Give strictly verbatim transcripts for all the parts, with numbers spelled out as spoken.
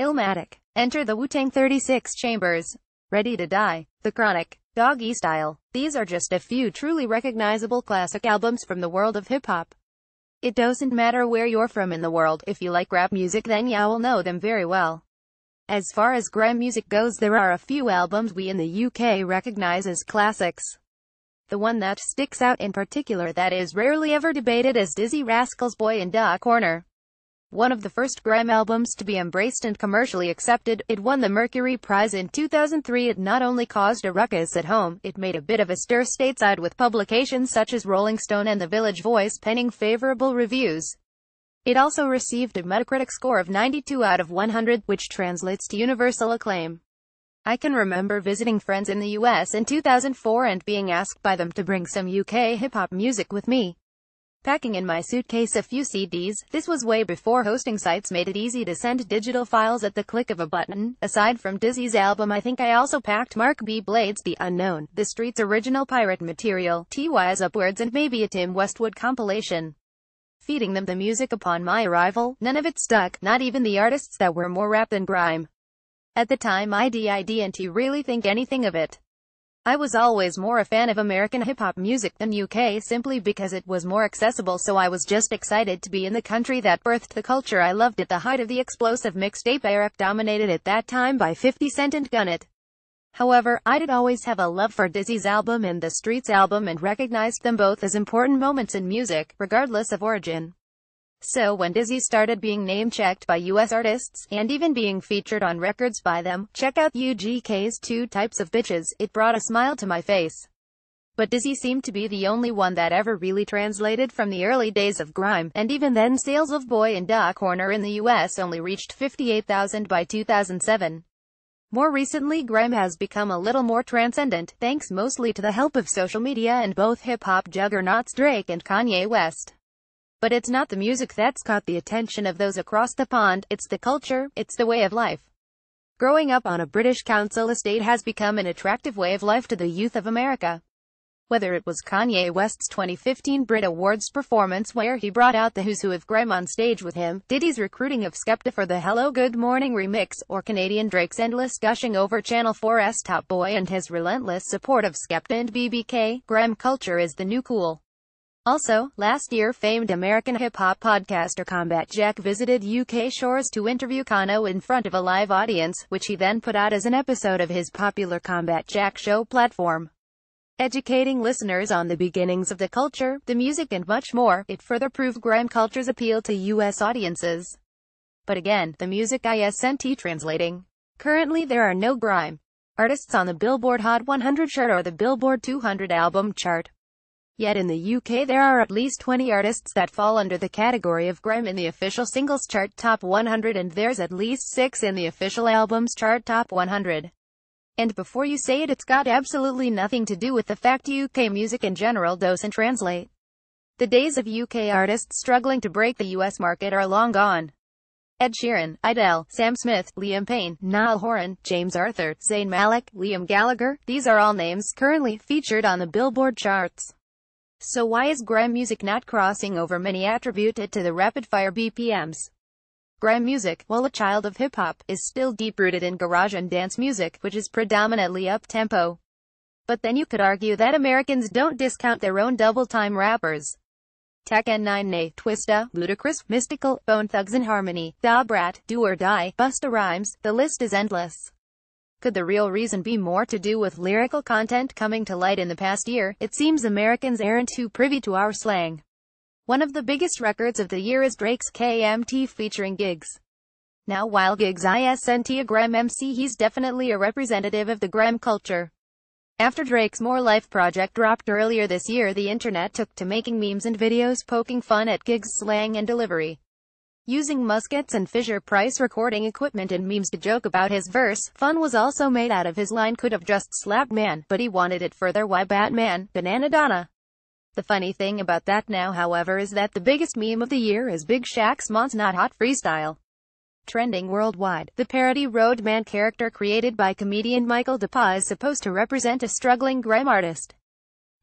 Illmatic, Enter the Wu-Tang thirty-six Chambers, Ready to Die, The Chronic, Doggy Style. These are just a few truly recognizable classic albums from the world of hip-hop. It doesn't matter where you're from in the world, if you like rap music then you will know them very well. As far as grime music goes, there are a few albums we in the U K recognize as classics. The one that sticks out in particular that is rarely ever debated is Dizzee Rascal's Boy in Da Corner. One of the first grime albums to be embraced and commercially accepted, it won the Mercury Prize in two thousand three. It not only caused a ruckus at home, it made a bit of a stir stateside, with publications such as Rolling Stone and The Village Voice penning favorable reviews. It also received a Metacritic score of ninety-two out of one hundred, which translates to universal acclaim. I can remember visiting friends in the U S in two thousand four and being asked by them to bring some U K hip-hop music with me. Packing in my suitcase a few C Ds, this was way before hosting sites made it easy to send digital files at the click of a button. Aside from Dizzee's album, I think I also packed Mark B. Blades' The Unknown, The Street's Original Pirate Material, T Y's Upwards, and maybe a Tim Westwood compilation. Feeding them the music upon my arrival, none of it stuck, not even the artists that were more rap than grime. At the time I didn't really think anything of it. I was always more a fan of American hip-hop music than U K simply because it was more accessible, so I was just excited to be in the country that birthed the culture I loved at the height of the explosive mixtape era, dominated at that time by fifty cent and Gunnett. However, I did always have a love for Dizzee's album and The Street's album and recognized them both as important moments in music, regardless of origin. So when Dizzee started being name-checked by U S artists, and even being featured on records by them, check out U G K's Two Types of Bitches, it brought a smile to my face. But Dizzee seemed to be the only one that ever really translated from the early days of grime, and even then sales of Boy in Da Corner in the U S only reached fifty-eight thousand by two thousand seven. More recently grime has become a little more transcendent, thanks mostly to the help of social media and both hip-hop juggernauts Drake and Kanye West. But it's not the music that's caught the attention of those across the pond, it's the culture, it's the way of life. Growing up on a British council estate has become an attractive way of life to the youth of America. Whether it was Kanye West's twenty fifteen Brit Awards performance where he brought out the who's who of grime on stage with him, Diddy's recruiting of Skepta for the Hello Good Morning remix, or Canadian Drake's endless gushing over Channel four's Top Boy and his relentless support of Skepta and B B K, grime culture is the new cool. Also, last year famed American hip-hop podcaster Combat Jack visited U K shores to interview Kanye in front of a live audience, which he then put out as an episode of his popular Combat Jack show platform. Educating listeners on the beginnings of the culture, the music and much more, it further proved grime culture's appeal to U S audiences. But again, the music isn't translating. Currently there are no grime artists on the Billboard Hot one hundred chart or the Billboard two hundred album chart. Yet in the U K there are at least twenty artists that fall under the category of grime in the official singles chart top one hundred, and there's at least six in the official albums chart top one hundred. And before you say it, it's got absolutely nothing to do with the fact U K music in general doesn't translate. The days of U K artists struggling to break the U S market are long gone. Ed Sheeran, Idol, Sam Smith, Liam Payne, Niall Horan, James Arthur, Zayn Malik, Liam Gallagher, these are all names currently featured on the Billboard charts. So why is grime music not crossing over? Many attribute it to the rapid-fire B P Ms. Grime music, while a child of hip-hop, is still deep-rooted in garage and dance music, which is predominantly up-tempo. But then you could argue that Americans don't discount their own double-time rappers. Tech and Nine Nay, Twista, Ludacris, Mystical, Bone Thugs and Harmony, Da Brat, Do or Die, Busta Rhymes, the list is endless. Could the real reason be more to do with lyrical content coming to light in the past year? It seems Americans aren't too privy to our slang. One of the biggest records of the year is Drake's K M T featuring Giggs. Now while Giggs isn't a grime M C, he's definitely a representative of the grime culture. After Drake's More Life project dropped earlier this year, the internet took to making memes and videos poking fun at Giggs' slang and delivery. Using muskets and Fisher-Price recording equipment and memes to joke about his verse, fun was also made out of his line "could have just slapped man, but he wanted it further, why Batman, Banana Donna." The funny thing about that now however is that the biggest meme of the year is Big Shaq's Mom's Not Hot freestyle. Trending worldwide, the parody Roadman character created by comedian Michael Dapaah is supposed to represent a struggling grime artist.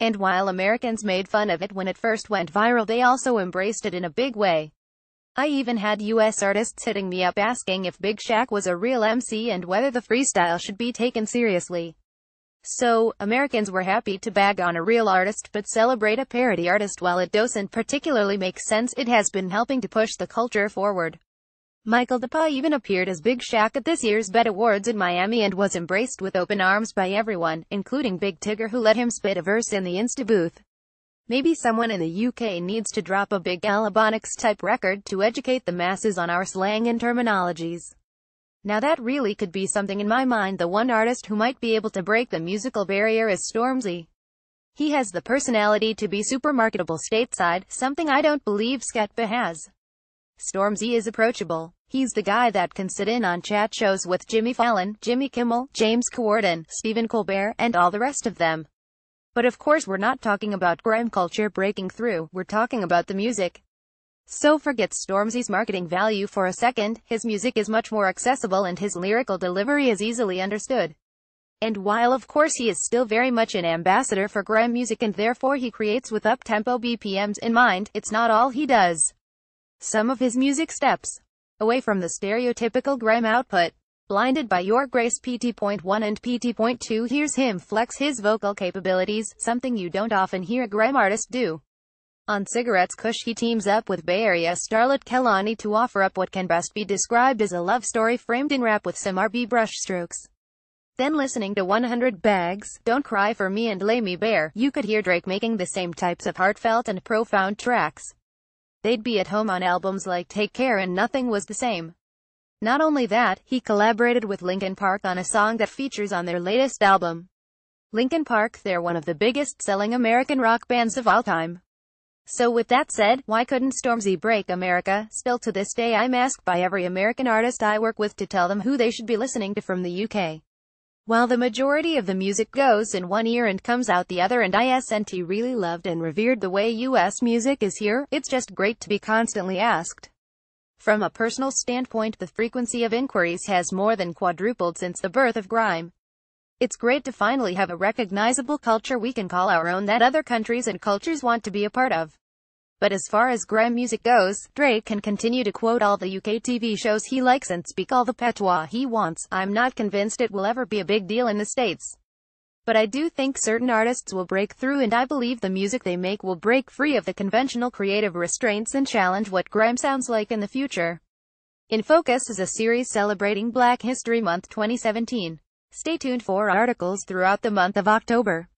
And while Americans made fun of it when it first went viral, they also embraced it in a big way. I even had U S artists hitting me up asking if Big Shaq was a real M C and whether the freestyle should be taken seriously. So, Americans were happy to bag on a real artist but celebrate a parody artist while it doesn't particularly make sense. It has been helping to push the culture forward. Michael Dapaah even appeared as Big Shaq at this year's Brit Awards in Miami and was embraced with open arms by everyone, including Big Tigger, who let him spit a verse in the Insta booth. Maybe someone in the U K needs to drop a big Alabonics-type record to educate the masses on our slang and terminologies. Now that really could be something in my mind. The one artist who might be able to break the musical barrier is Stormzy. He has the personality to be super marketable stateside, something I don't believe Skepta has. Stormzy is approachable. He's the guy that can sit in on chat shows with Jimmy Fallon, Jimmy Kimmel, James Corden, Stephen Colbert, and all the rest of them. But of course we're not talking about grime culture breaking through, we're talking about the music. So forget Stormzy's marketing value for a second, his music is much more accessible and his lyrical delivery is easily understood. And while of course he is still very much an ambassador for grime music and therefore he creates with up-tempo B P Ms in mind, it's not all he does. Some of his music steps away from the stereotypical grime output. Blinded by Your Grace P T one and P T two, here's him flex his vocal capabilities, something you don't often hear a grime artist do. On Cigarettes Kush he teams up with Bay Area starlet Kehlani to offer up what can best be described as a love story framed in rap with some R and B brushstrokes. Then listening to one hundred Bags, Don't Cry For Me and Lay Me Bare, you could hear Drake making the same types of heartfelt and profound tracks. They'd be at home on albums like Take Care and Nothing Was the Same. Not only that, he collaborated with Linkin Park on a song that features on their latest album. Linkin Park, they're one of the biggest-selling American rock bands of all time. So with that said, why couldn't Stormzy break America? Still to this day I'm asked by every American artist I work with to tell them who they should be listening to from the U K. While the majority of the music goes in one ear and comes out the other, and I isn't really loved and revered the way U S music is here, it's just great to be constantly asked. From a personal standpoint, the frequency of inquiries has more than quadrupled since the birth of grime. It's great to finally have a recognizable culture we can call our own that other countries and cultures want to be a part of. But as far as grime music goes, Drake can continue to quote all the U K T V shows he likes and speak all the patois he wants. I'm not convinced it will ever be a big deal in the States. But I do think certain artists will break through, and I believe the music they make will break free of the conventional creative restraints and challenge what grime sounds like in the future. In Focus is a series celebrating Black History Month twenty seventeen. Stay tuned for articles throughout the month of October.